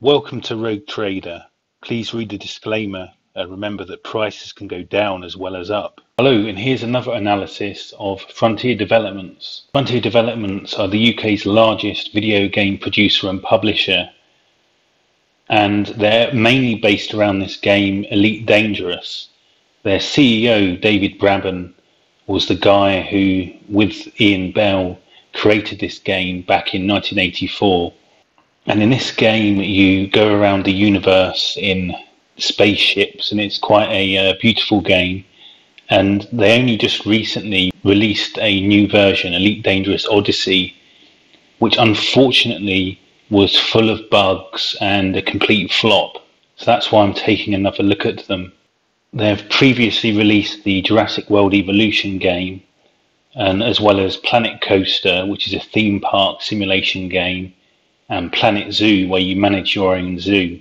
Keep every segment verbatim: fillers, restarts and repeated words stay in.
Welcome to Rogue Trader. Please read the disclaimer. Uh, remember that prices can go down as well as up. Hello, and here's another analysis of Frontier Developments. Frontier Developments are the U K's largest video game producer and publisher, and they're mainly based around this game Elite Dangerous. Their C E O, David Braben, was the guy who, with Ian Bell, created this game back in nineteen eighty-four. And in this game, you go around the universe in spaceships, and it's quite a uh, beautiful game. And they only just recently released a new version, Elite Dangerous Odyssey, which unfortunately was full of bugs and a complete flop. So that's why I'm taking another look at them. They've previously released the Jurassic World Evolution game, and as well as Planet Coaster, which is a theme park simulation game, and Planet Zoo, where you manage your own zoo.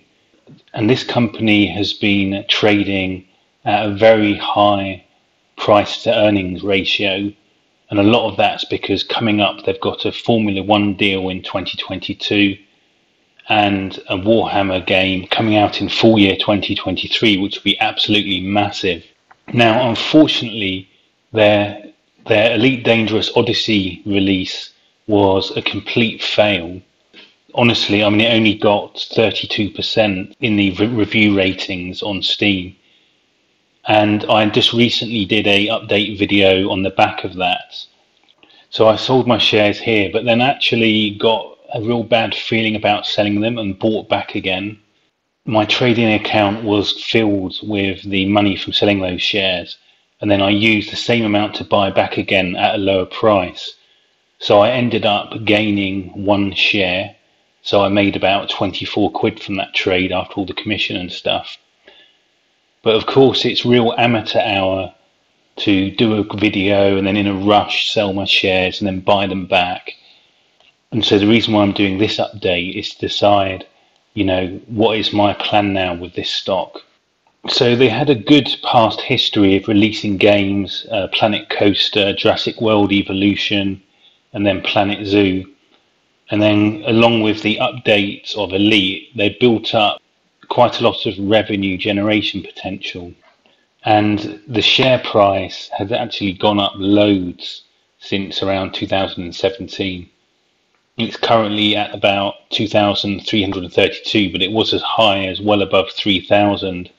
And this company has been trading at a very high price to earnings ratio, and a lot of that's because coming up they've got a Formula One deal in twenty twenty-two and a Warhammer game coming out in full year twenty twenty-three, which will be absolutely massive. Now, unfortunately, their their Elite Dangerous Odyssey release was a complete fail. Honestly, I mean, it only got thirty-two percent in the re review ratings on Steam. And I just recently did a update video on the back of that. So I sold my shares here, but then actually got a real bad feeling about selling them and bought back again. My trading account was filled with the money from selling those shares. And then I used the same amount to buy back again at a lower price. So I ended up gaining one share. So I made about twenty-four quid from that trade after all the commission and stuff. But of course, it's real amateur hour to do a video and then in a rush sell my shares and then buy them back. And so the reason why I'm doing this update is to decide, you know, what is my plan now with this stock. So they had a good past history of releasing games, uh, Planet Coaster, Jurassic World Evolution, and then Planet Zoo. And then along with the updates of Elite, they built up quite a lot of revenue generation potential. And the share price has actually gone up loads since around two thousand seventeen. It's currently at about two thousand three hundred thirty-two, but it was as high as well above three thousand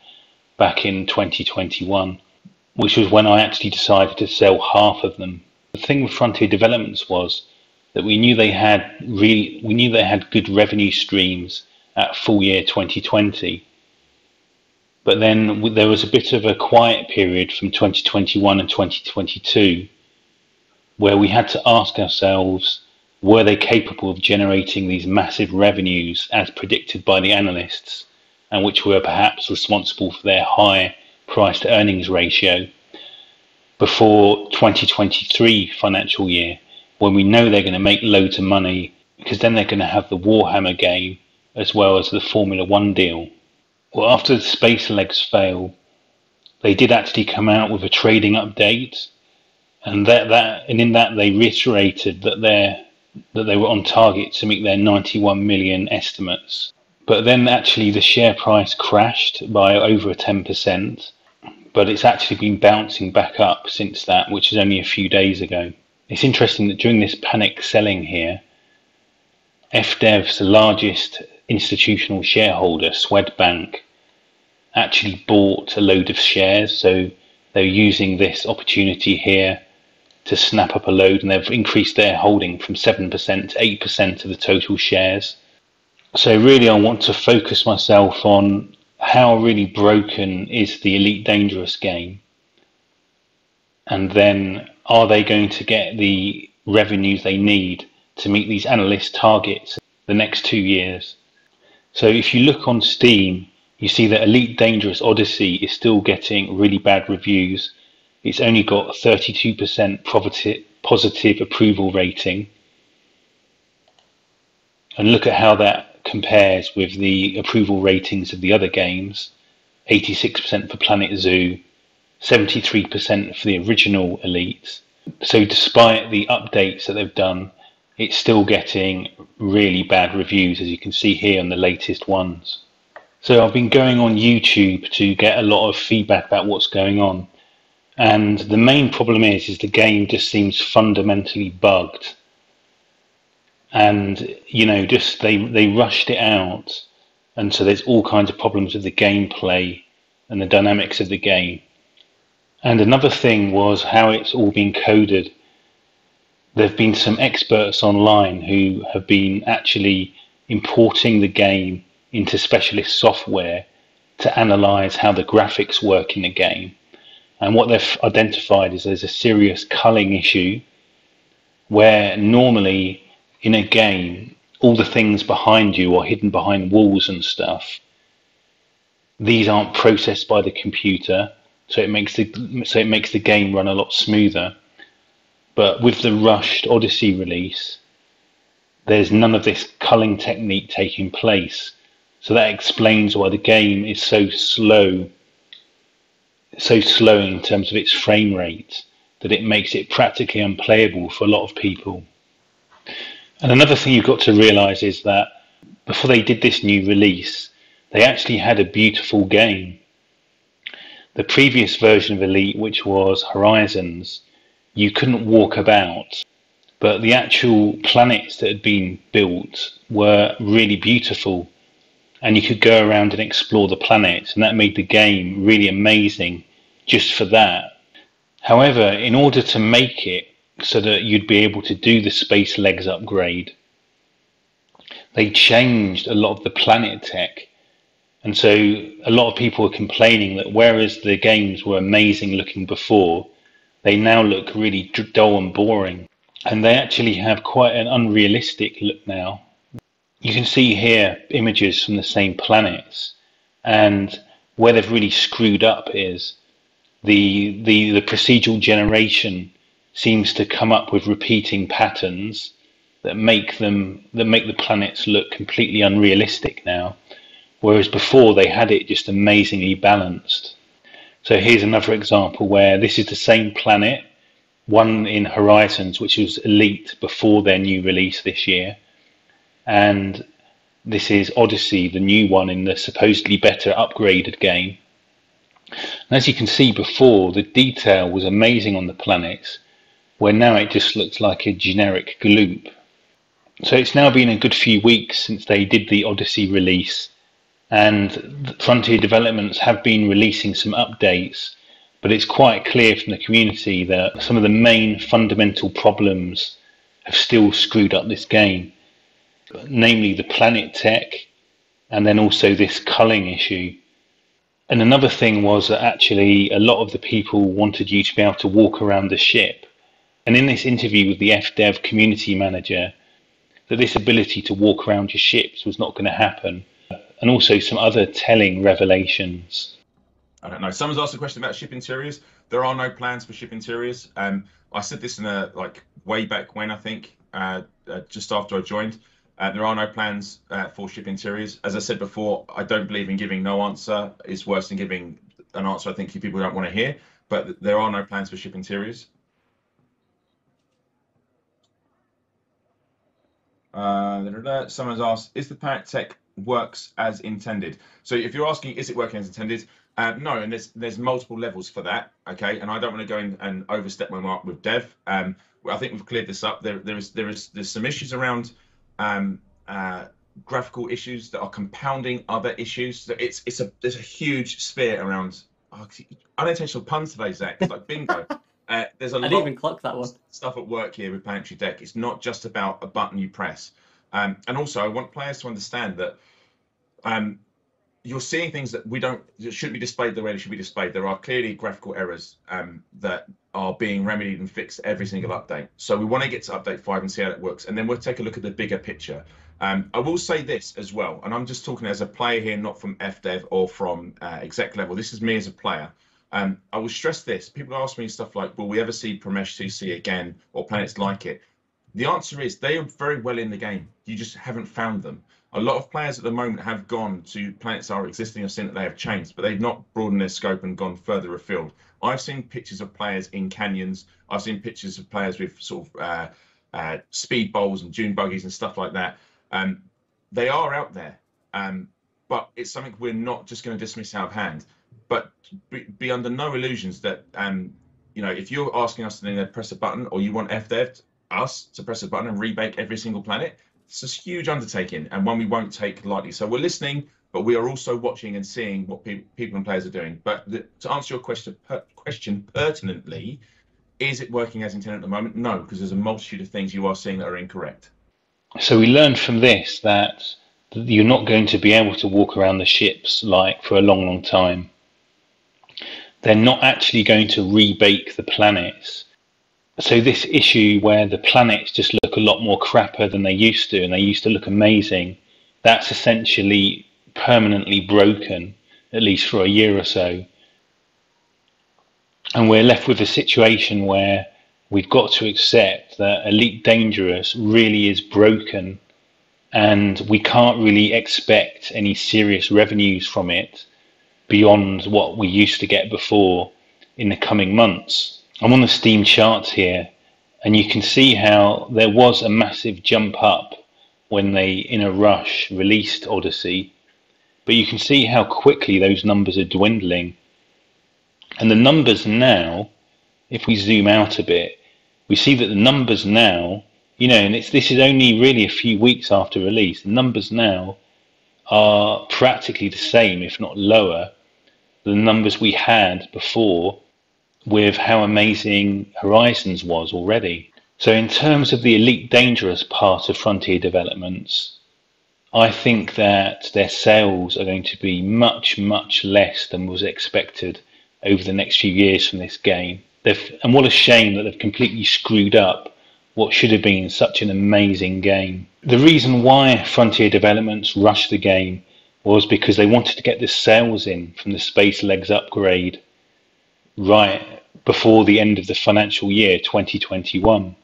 back in twenty twenty-one, which was when I actually decided to sell half of them. The thing with Frontier Developments was that we knew they had really, we knew they had good revenue streams at full year twenty twenty. But then there was a bit of a quiet period from twenty twenty-one and twenty twenty-two, where we had to ask ourselves, were they capable of generating these massive revenues as predicted by the analysts, and which were perhaps responsible for their high price to earnings ratio before twenty twenty-three financial year, when we know they're going to make loads of money, because then they're going to have the Warhammer game as well as the Formula One deal. Well, after the Space Legs fail, they did actually come out with a trading update, and that that and in that they reiterated that they that they were on target to meet their ninety-one million estimates. But then actually the share price crashed by over ten percent, but it's actually been bouncing back up since that, which is only a few days ago. It's interesting that during this panic selling here, FDev's largest institutional shareholder, Swedbank, actually bought a load of shares. So they're using this opportunity here to snap up a load, and they've increased their holding from seven percent to eight percent of the total shares. So really I want to focus myself on how really broken is the Elite Dangerous game, and then are they going to get the revenues they need to meet these analyst targets the next two years? So if you look on Steam, you see that Elite Dangerous Odyssey is still getting really bad reviews. It's only got thirty-two percent positive approval rating. And look at how that compares with the approval ratings of the other games. eighty-six percent for Planet Zoo, seventy-three percent for the original Elite. So despite the updates that they've done, it's still getting really bad reviews, as you can see here on the latest ones. So I've been going on YouTube to get a lot of feedback about what's going on, and the main problem is is the game just seems fundamentally bugged. And you know, just they they rushed it out, and so there's all kinds of problems with the gameplay and the dynamics of the game. And another thing was how it's all been coded. There have been some experts online who have been actually importing the game into specialist software to analyze how the graphics work in the game. And what they've identified is there's a serious culling issue, where normally in a game, all the things behind you are hidden behind walls and stuff. These aren't processed by the computer, so it makes the so it makes the game run a lot smoother. But with the rushed Odyssey release, there's none of this culling technique taking place, so that explains why the game is so slow, so slow in terms of its frame rate, that it makes it practically unplayable for a lot of people. And another thing you've got to realise is that before they did this new release, they actually had a beautiful game. The previous version of Elite, which was Horizons, you couldn't walk about, but the actual planets that had been built were really beautiful, and you could go around and explore the planets, and that made the game really amazing just for that. However, in order to make it so that you'd be able to do the space legs upgrade, they changed a lot of the planet tech. And so a lot of people were complaining that whereas the games were amazing looking before, they now look really dull and boring. And they actually have quite an unrealistic look now. You can see here images from the same planets, and where they've really screwed up is the the, the procedural generation seems to come up with repeating patterns that make them that make the planets look completely unrealistic now, whereas before they had it just amazingly balanced. So here's another example where this is the same planet, one in Horizons, which was Elite before their new release this year, and this is Odyssey, the new one in the supposedly better upgraded game. And as you can see, before the detail was amazing on the planets, where now it just looks like a generic gloop. So it's now been a good few weeks since they did the Odyssey release, and Frontier Developments have been releasing some updates, but it's quite clear from the community that some of the main fundamental problems have still screwed up this game, namely the planet tech, and then also this culling issue. And another thing was that actually a lot of the people wanted you to be able to walk around the ship. And in this interview with the F Dev community manager, that this ability to walk around your ships was not going to happen. And also some other telling revelations. I don't know. Someone's asked a question about ship interiors. There are no plans for ship interiors. Um, I said this in a, like way back when, I think, uh, uh, just after I joined. Uh, there are no plans uh, for ship interiors. As I said before, I don't believe in giving no answer. It's worse than giving an answer I think people don't want to hear, but there are no plans for ship interiors. Uh, someone's asked, is the planet tech works as intended? So if you're asking, is it working as intended? Uh, no, and there's there's multiple levels for that, okay? And I don't want to go in and overstep my mark with Dev. Um, I think we've cleared this up. There, there is, there is, there's some issues around um uh graphical issues that are compounding other issues. That it's it's a there's a huge sphere around. Oh, unintentional puns today, Zach. It's like bingo. uh there's a I lot didn't even clock that one. Stuff at work here with Planetary Deck. It's not just about a button you press. Um and also I want players to understand that um you're seeing things that we don't shouldn't be displayed the way they should be displayed. There are clearly graphical errors um that are being remedied and fixed every single update. So we want to get to update five and see how it works, and then we'll take a look at the bigger picture. Um, I will say this as well, and I'm just talking as a player here, not from F Dev or from uh, exec level. This is me as a player. Um, I will stress this. People ask me stuff like, will we ever see Promesh two C again or planets like it? The answer is they are very well in the game. You just haven't found them. A lot of players at the moment have gone to planets that are existing or seen that they have changed, but they've not broadened their scope and gone further afield. I've seen pictures of players in canyons. I've seen pictures of players with sort of uh, uh, speed bowls and dune buggies and stuff like that. Um, they are out there, um, but it's something we're not just going to dismiss out of hand. But be, be under no illusions that, um, you know, if you're asking us to then press a button, or you want F D E V us to press a button and rebake every single planet, it's a huge undertaking and one we won't take lightly. So we're listening, but we are also watching and seeing what pe people and players are doing. But the, to answer your question, per question pertinently, is it working as intended at the moment? No, because there's a multitude of things you are seeing that are incorrect. So we learned from this that you're not going to be able to walk around the ships like for a long, long time. They're not actually going to rebake the planets. So this issue where the planets just look a lot more crapper than they used to, and they used to look amazing, that's essentially permanently broken, at least for a year or so. And we're left with a situation where we've got to accept that Elite Dangerous really is broken, and we can't really expect any serious revenues from it beyond what we used to get before in the coming months. I'm on the Steam charts here, and you can see how there was a massive jump up when they, in a rush, released Odyssey, but you can see how quickly those numbers are dwindling. And the numbers now, if we zoom out a bit, we see that the numbers now, you know, and it's, this is only really a few weeks after release, the numbers now are practically the same, if not lower, than the numbers we had before with how amazing Horizons was already. So in terms of the Elite Dangerous part of Frontier Developments, I think that their sales are going to be much, much less than was expected over the next few years from this game. They've, and what a shame that they've completely screwed up what should have been such an amazing game. The reason why Frontier Developments rushed the game was because they wanted to get the sales in from the Space Legs upgrade right before the end of the financial year twenty twenty-one.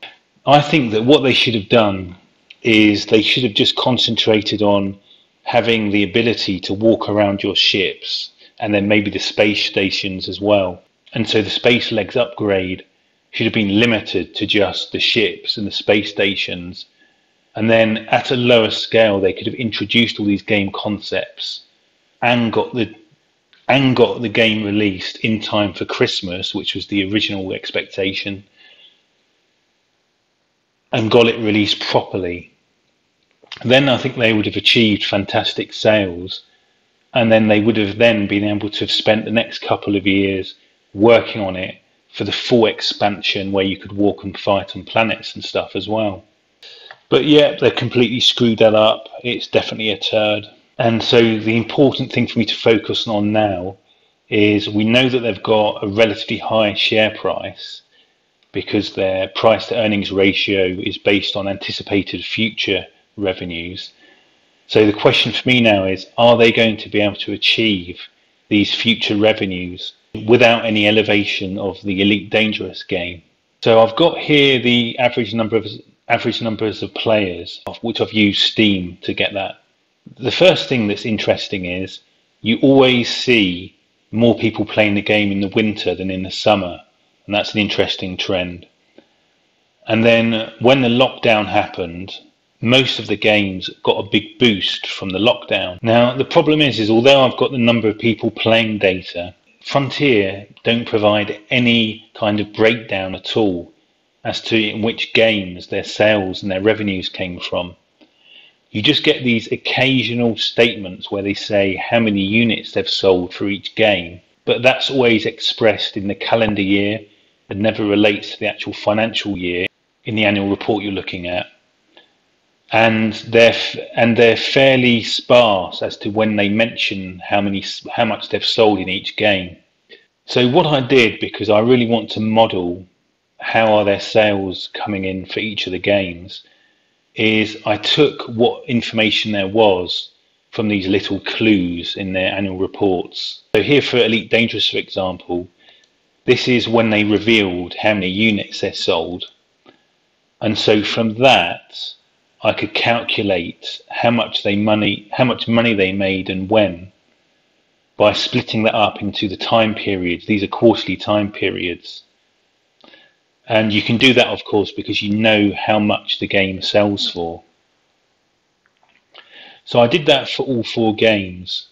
I think that what they should have done is they should have just concentrated on having the ability to walk around your ships, and then maybe the space stations as well. And so the Space Legs upgrade should have been limited to just the ships and the space stations. And then at a lower scale, they could have introduced all these game concepts and got the, and got the game released in time for Christmas, which was the original expectation, and got it released properly. Then I think they would have achieved fantastic sales, and then they would have then been able to have spent the next couple of years working on it for the full expansion where you could walk and fight on planets and stuff as well. But yeah, they completely screwed that up. It's definitely a turd. And so the important thing for me to focus on now is we know that they've got a relatively high share price because their price to earnings ratio is based on anticipated future revenues. So the question for me now is, are they going to be able to achieve these future revenues without any elevation of the Elite Dangerous game? So I've got here the average number of average numbers of players, of which I've used Steam to get that. The first thing that's interesting is you always see more people playing the game in the winter than in the summer, and that's an interesting trend. And then when the lockdown happened, most of the games got a big boost from the lockdown. Now, the problem is, is although I've got the number of people playing data, Frontier don't provide any kind of breakdown at all as to in which games their sales and their revenues came from. You just get these occasional statements where they say how many units they've sold for each game, but that's always expressed in the calendar year and never relates to the actual financial year in the annual report you're looking at. And they're and they're fairly sparse as to when they mention how many how much they've sold in each game. So what I did, because I really want to model how are their sales coming in for each of the games, is I took what information there was from these little clues in their annual reports. So here for Elite Dangerous, for example, this is when they revealed how many units they sold, and so from that I could calculate how much they money, how much money they made and when, by splitting that up into the time periods. These are quarterly time periods. And you can do that, of course, because you know how much the game sells for. So I did that for all four games.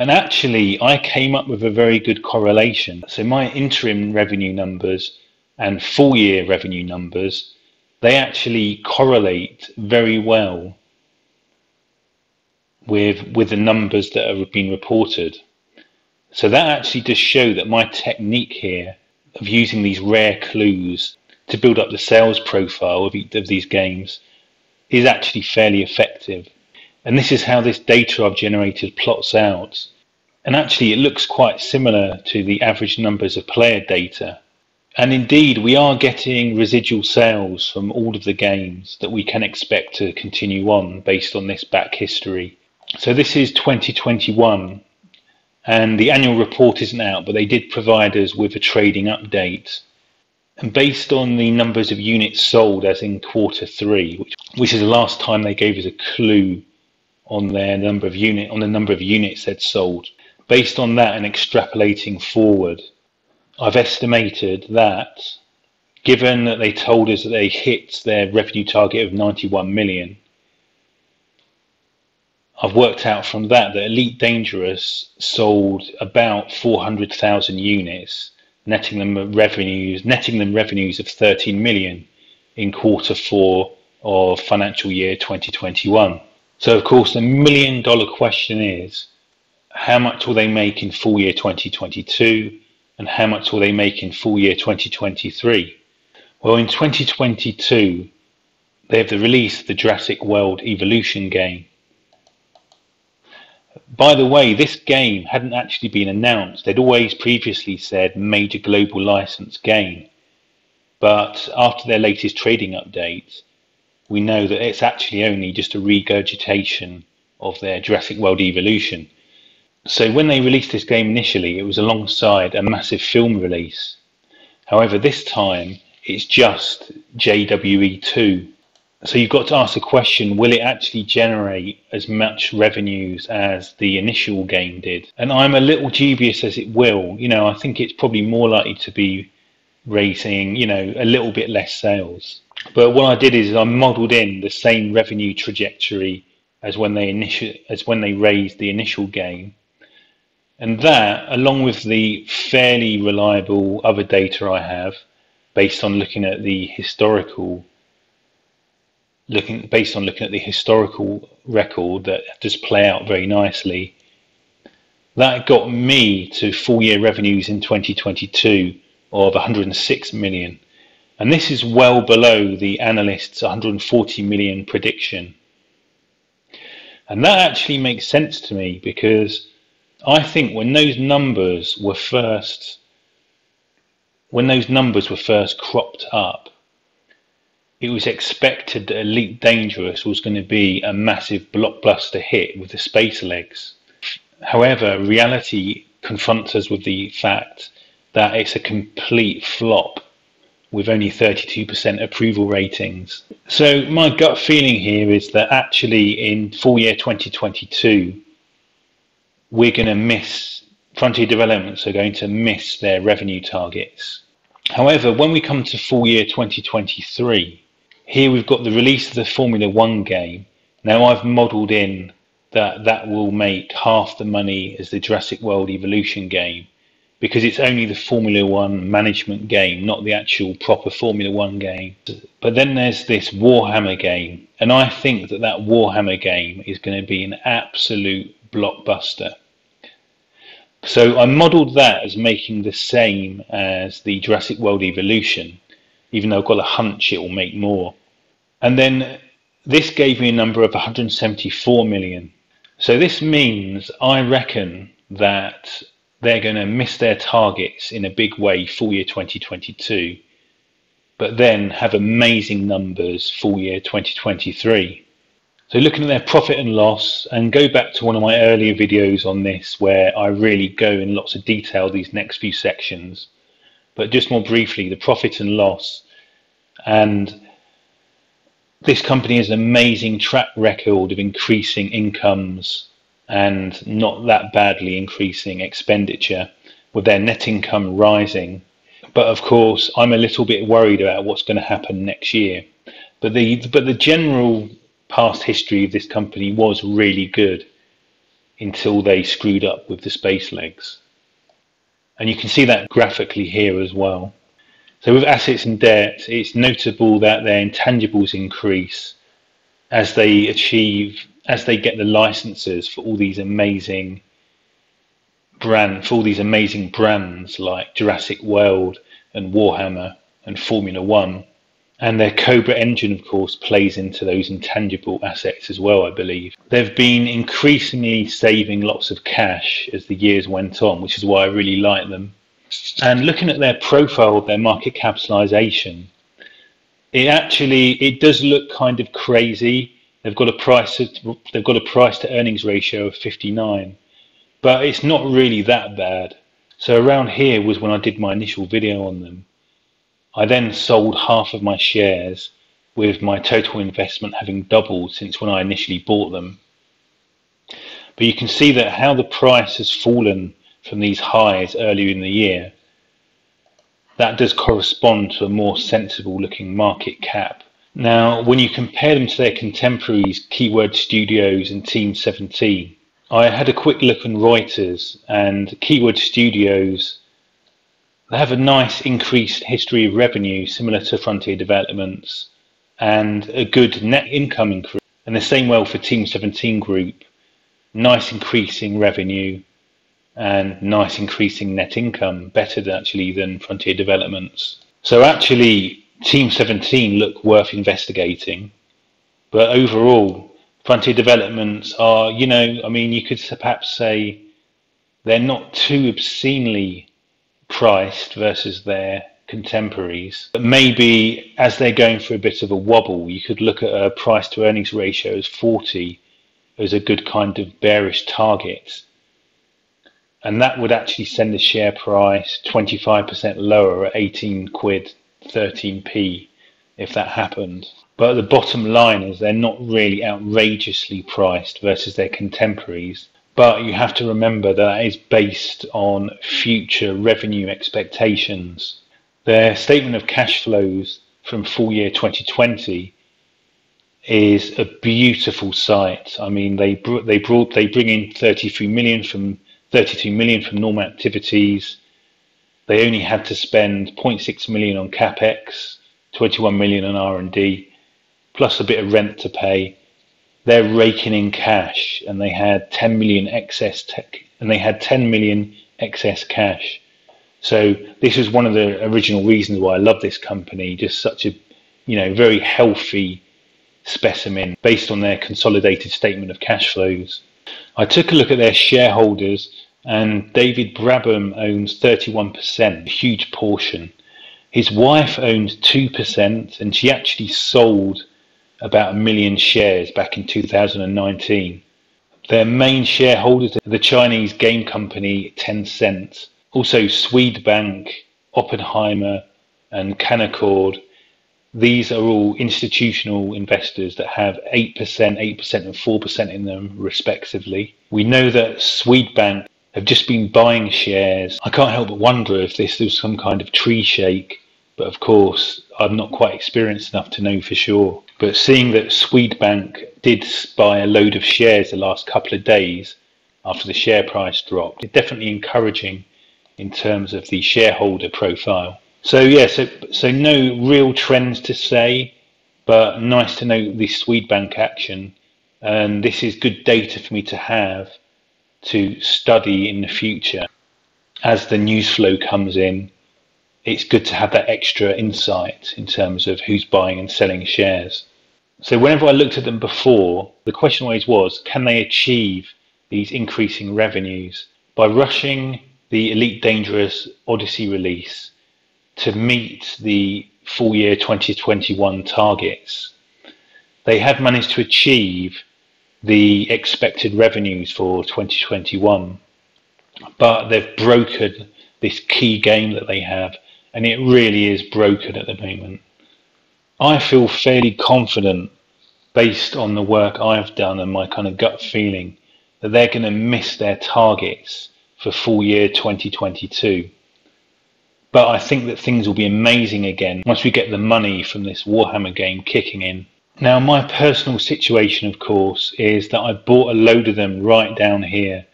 And actually, I came up with a very good correlation. So my interim revenue numbers and full year revenue numbers, they actually correlate very well with, with the numbers that have been reported. So that actually does show that my technique here of using these rare clues to build up the sales profile of, of these games is actually fairly effective. And this is how this data I've generated plots out. And actually it looks quite similar to the average numbers of player data. And indeed, we are getting residual sales from all of the games that we can expect to continue on based on this back history. So this is twenty twenty-one, and the annual report isn't out, but they did provide us with a trading update. And based on the numbers of units sold as in quarter three, which, which is the last time they gave us a clue on their number of unit on the number of units they'd sold, based on that and extrapolating forward, I've estimated that, given that they told us that they hit their revenue target of ninety-one million, I've worked out from that that Elite Dangerous sold about four hundred thousand units, netting them revenues, netting them revenues of thirteen million in quarter four of financial year twenty twenty-one. So of course, the million dollar question is, how much will they make in full year twenty twenty-two? And how much will they make in full year twenty twenty-three? Well, in twenty twenty-two, they have the release of the Jurassic World Evolution game. By the way, this game hadn't actually been announced. They'd always previously said major global license game. But after their latest trading update, we know that it's actually only just a regurgitation of their Jurassic World Evolution. So when they released this game initially, it was alongside a massive film release. However, this time it's just J W E two. So you've got to ask the question, will it actually generate as much revenues as the initial game did? And I'm a little dubious as it will. You know, I think it's probably more likely to be raising, you know, a little bit less sales. But what I did is I modelled in the same revenue trajectory as when they initial as when they raised the initial game. And that, along with the fairly reliable other data I have, based on looking at the historical, looking based on looking at the historical record that does play out very nicely, that got me to full year revenues in twenty twenty-two of one hundred six million. And this is well below the analyst's one hundred forty million prediction. And that actually makes sense to me, because I think when those numbers were first, when those numbers were first cropped up, it was expected that Elite Dangerous was going to be a massive blockbuster hit with the space legs. However, reality confronts us with the fact that it's a complete flop with only thirty-two percent approval ratings. So my gut feeling here is that actually in full year twenty twenty-two, we're going to miss, Frontier Developments are going to miss their revenue targets. However, when we come to full year twenty twenty-three, here we've got the release of the Formula One game. Now I've modelled in that that will make half the money as the Jurassic World Evolution game, because it's only the Formula One management game, not the actual proper Formula One game. But then there's this Warhammer game, and I think that that Warhammer game is going to be an absolute blockbuster. So I modelled that as making the same as the Jurassic World Evolution, even though I've got a hunch it will make more. And then this gave me a number of one hundred seventy-four million. So this means I reckon that they're going to miss their targets in a big way full year twenty twenty-two, but then have amazing numbers full year twenty twenty-three. So looking at their profit and loss, and go back to one of my earlier videos on this where I really go in lots of detail these next few sections, but just more briefly, the profit and loss. And this company has an amazing track record of increasing incomes and not that badly increasing expenditure, with their net income rising But of course, I'm a little bit worried about what's going to happen next year. But the but the general past history of this company was really good until they screwed up with the space legs. And you can see that graphically here as well. So with assets and debt, it's notable that their intangibles increase as they achieve, as they get the licenses for all these amazing brand, for all these amazing brands like Jurassic World and Warhammer and Formula One. And their Cobra engine, of course, plays into those intangible assets as well, I believe. They've been increasingly saving lots of cash as the years went on, which is why I really like them. And looking at their profile of their market capitalization, it actually, it does look kind of crazy. They've got a price to, they've got a price to earnings ratio of fifty-nine, but it's not really that bad. So around here was when I did my initial video on them. I then sold half of my shares, with my total investment having doubled since when I initially bought them. But you can see that how the price has fallen from these highs earlier in the year. That does correspond to a more sensible looking market cap. Now, when you compare them to their contemporaries, Keyword Studios and Team seventeen, I had a quick look on Reuters, and Keyword Studios, they have a nice increased history of revenue similar to Frontier Developments and a good net income increase. And the same well for Team seventeen Group, nice increasing revenue and nice increasing net income, better actually than Frontier Developments. So actually Team seventeen look worth investigating, but overall Frontier Developments are, you know, I mean, you could perhaps say they're not too obscenely priced versus their contemporaries, but maybe as they're going for a bit of a wobble, you could look at a price to earnings ratio as forty as a good kind of bearish target, and that would actually send the share price twenty-five percent lower at eighteen quid thirteen p if that happened. But the bottom line is they're not really outrageously priced versus their contemporaries. But you have to remember that, that is based on future revenue expectations. Their statement of cash flows from full year twenty twenty is a beautiful sight. I mean, they they brought they bring in thirty-three million from thirty-two million from normal activities. They only had to spend zero point six million on capex, twenty-one million on R and D, plus a bit of rent to pay. They're raking in cash, and they had ten million excess tech, and they had ten million excess cash. So this is one of the original reasons why I love this company. Just such a, you know, very healthy specimen based on their consolidated statement of cash flows. I took a look at their shareholders, and David Braben owns thirty-one percent, a huge portion. His wife owns two percent, and she actually sold about a million shares back in two thousand nineteen. Their main shareholders are the Chinese game company Tencent, also Swedbank, Oppenheimer and Canaccord. These are all institutional investors that have eight percent, eight percent and four percent in them respectively. We know that Swedbank have just been buying shares. I can't help but wonder if this was some kind of tree shake, but of course I'm not quite experienced enough to know for sure. But seeing that Swedbank did buy a load of shares the last couple of days after the share price dropped, it's definitely encouraging in terms of the shareholder profile. So yeah, so, so no real trends to say, but nice to know the Swedbank action. And this is good data for me to have to study in the future. As the news flow comes in, it's good to have that extra insight in terms of who's buying and selling shares. So whenever I looked at them before, the question always was, can they achieve these increasing revenues by rushing the Elite Dangerous Odyssey release to meet the full year twenty twenty-one targets? They have managed to achieve the expected revenues for twenty twenty-one, but they've broken this key game that they have, and it really is broken at the moment. I feel fairly confident based on the work I've done and my kind of gut feeling that they're going to miss their targets for full year twenty twenty-two. But I think that things will be amazing again once we get the money from this Warhammer game kicking in. Now, my personal situation, of course, is that I bought a load of them right down here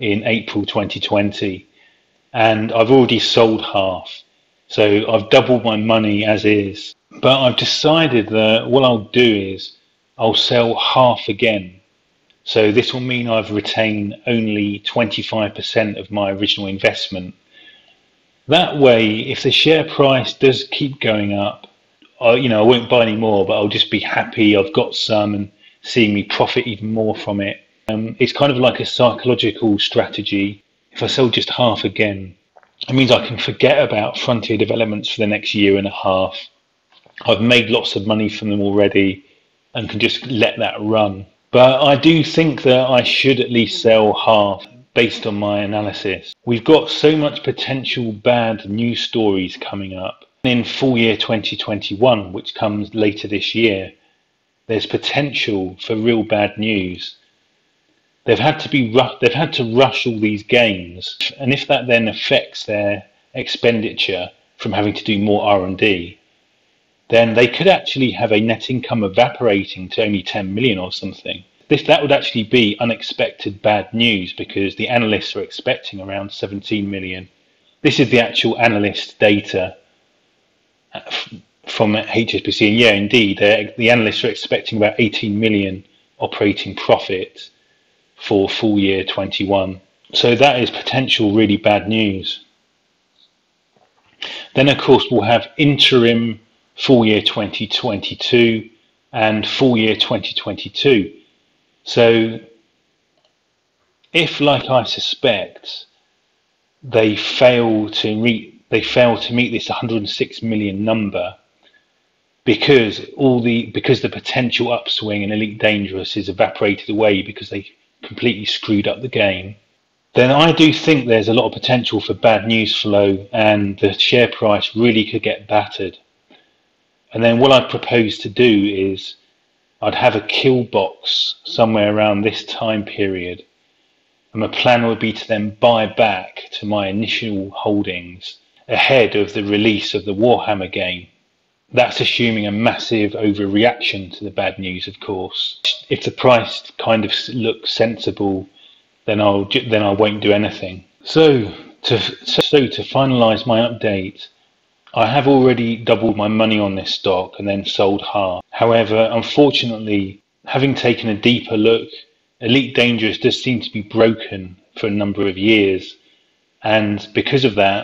in April twenty twenty, and I've already sold half. So I've doubled my money as is. But I've decided that what I'll do is I'll sell half again. So this will mean I've retained only twenty-five percent of my original investment. That way, if the share price does keep going up, I, you know, I won't buy any more, but I'll just be happy I've got some and seeing me profit even more from it. Um, it's kind of like a psychological strategy. If I sell just half again, it means I can forget about Frontier Developments for the next year and a half. I've made lots of money from them already and can just let that run. But I do think that I should at least sell half based on my analysis. We've got so much potential bad news stories coming up. In full year twenty twenty-one, which comes later this year, there's potential for real bad news. They've had to be ru- they've had to rush all these games, and if that then affects their expenditure from having to do more R and D, then they could actually have a net income evaporating to only ten million or something. This, that would actually be unexpected bad news, because the analysts are expecting around seventeen million. This is the actual analyst data from H S B C, and yeah, indeed, the analysts are expecting about eighteen million operating profit for full year twenty-one. So that is potential really bad news. Then, of course, we'll have interim full year twenty twenty-two and full year twenty twenty-two. So if, like I suspect, they fail to reach They fail to meet this one hundred six million number because all the because the potential upswing in Elite Dangerous is evaporated away because they completely screwed up the game, then I do think there's a lot of potential for bad news flow, and the share price really could get battered. And then what I propose to do is I'd have a kill box somewhere around this time period, and my plan would be to then buy back to my initial holdings ahead of the release of the Warhammer game. That's assuming a massive overreaction to the bad news, of course. If the price kind of looks sensible, then I'll then I won't do anything. So to so to finalize my update, I have already doubled my money on this stock and then sold half. However, unfortunately, having taken a deeper look, Elite Dangerous does seem to be broken for a number of years, and because of that,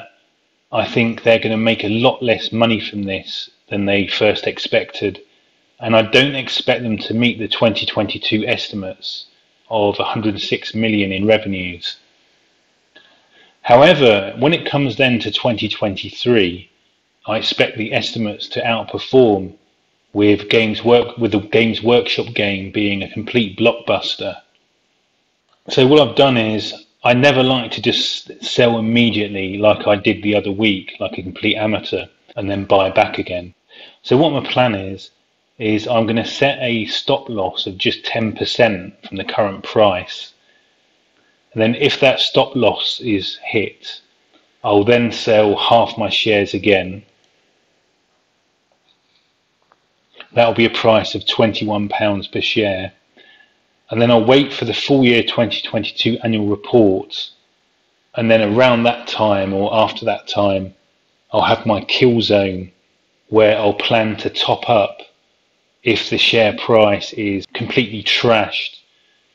I think they're going to make a lot less money from this than they first expected, and I don't expect them to meet the twenty twenty-two estimates of one hundred six million in revenues. However, when it comes then to twenty twenty-three, I expect the estimates to outperform, with Games Work with the Games Workshop game being a complete blockbuster. So what I've done is, I never like to just sell immediately like I did the other week, like a complete amateur, and then buy back again. So what my plan is, is I'm going to set a stop loss of just ten percent from the current price. And then if that stop loss is hit, I'll then sell half my shares again. That'll be a price of twenty-one pounds per share. And then I'll wait for the full year twenty twenty-two annual report, and then around that time or after that time, I'll have my kill zone where I'll plan to top up if the share price is completely trashed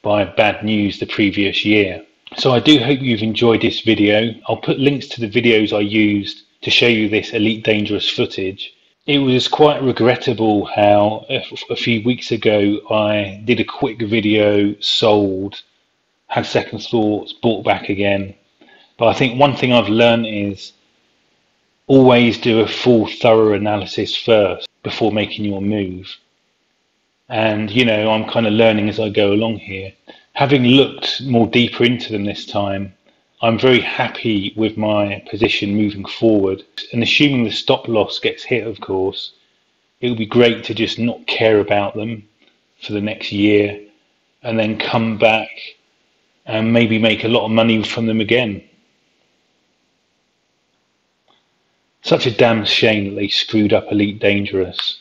by bad news the previous year. So I do hope you've enjoyed this video. I'll put links to the videos I used to show you this Elite Dangerous footage. It was quite regrettable how a few weeks ago I did a quick video, sold, had second thoughts, bought back again. But I think one thing I've learned is always do a full, thorough analysis first before making your move. And, you know, I'm kind of learning as I go along here. Having looked more deeper into them this time, I'm very happy with my position moving forward, and assuming the stop loss gets hit, of course, it would be great to just not care about them for the next year and then come back and maybe make a lot of money from them again. Such a damn shame that they screwed up Elite Dangerous.